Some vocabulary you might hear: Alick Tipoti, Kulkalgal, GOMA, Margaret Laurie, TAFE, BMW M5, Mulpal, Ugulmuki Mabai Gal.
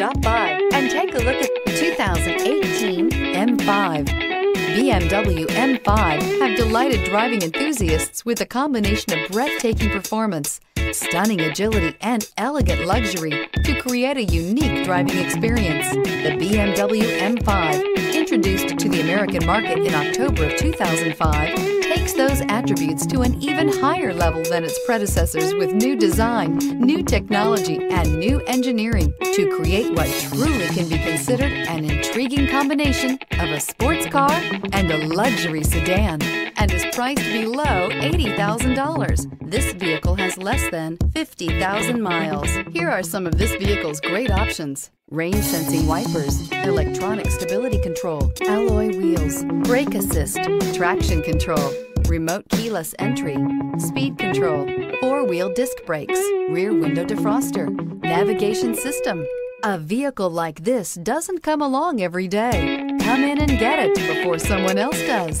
stop by and take a look at the 2018 M5. BMW M5 have delighted driving enthusiasts with a combination of breathtaking performance, stunning agility, and elegant luxury to create a unique driving experience. The BMW M5, introduced to the American market in October of 2005, takes those attributes to an even higher level than its predecessors with new design, new technology, and new engineering to create what truly can be considered an intriguing combination of a sports car and a luxury sedan, and is priced below $80,000. This vehicle has less than 50,000 miles. Here are some of this vehicle's great options: rain sensing wipers, electronic stability control, alloy wheels, brake assist, traction control, remote keyless entry, speed control, four-wheel disc brakes, rear window defroster, navigation system. A vehicle like this doesn't come along every day. Come in and get it before someone else does.